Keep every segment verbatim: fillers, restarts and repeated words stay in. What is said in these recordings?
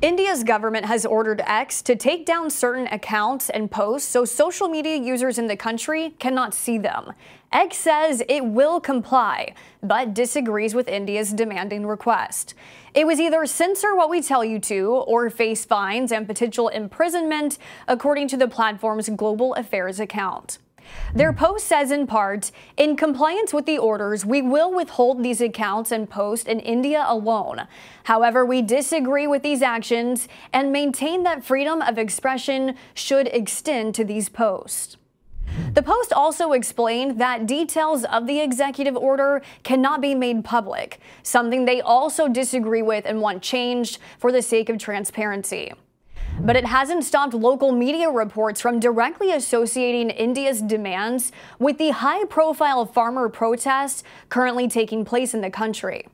India's government has ordered X to take down certain accounts and posts so social media users in the country cannot see them. X says it will comply, but disagrees with India's demanding request. It was either censor what we tell you to or face fines and potential imprisonment, according to the platform's Global Affairs account. Their post says in part, "In compliance with the orders, we will withhold these accounts and posts in India alone. However, we disagree with these actions and maintain that freedom of expression should extend to these posts." The post also explained that details of the executive order cannot be made public, something they also disagree with and want changed for the sake of transparency. But it hasn't stopped local media reports from directly associating India's demands with the high-profile farmer protests currently taking place in the country.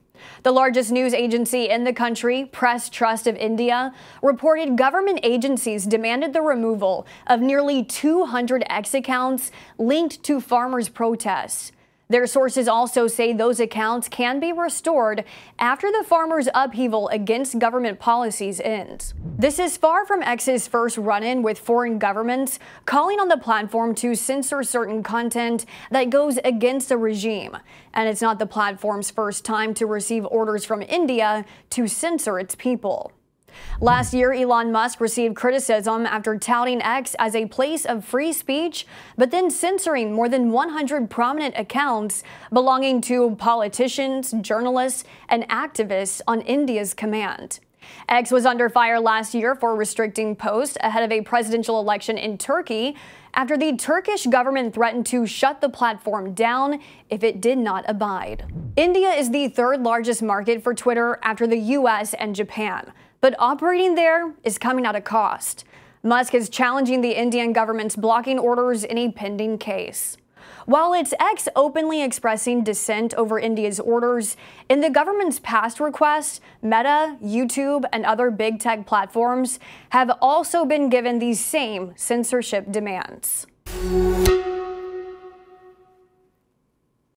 The largest news agency in the country, Press Trust of India, reported government agencies demanded the removal of nearly two hundred X accounts linked to farmers' protests. Their sources also say those accounts can be restored after the farmers' upheaval against government policies ends. This is far from X's first run-in with foreign governments, calling on the platform to censor certain content that goes against the regime. And it's not the platform's first time to receive orders from India to censor its people. Last year, Elon Musk received criticism after touting X as a place of free speech, but then censoring more than one hundred prominent accounts belonging to politicians, journalists, and activists on India's command. X was under fire last year for restricting posts ahead of a presidential election in Turkey after the Turkish government threatened to shut the platform down if it did not abide. India is the third largest market for Twitter after the U S and Japan. But operating there is coming at a cost. Musk is challenging the Indian government's blocking orders in a pending case. While it's X openly expressing dissent over India's orders, in the government's past requests, Meta, YouTube, and other big tech platforms have also been given these same censorship demands.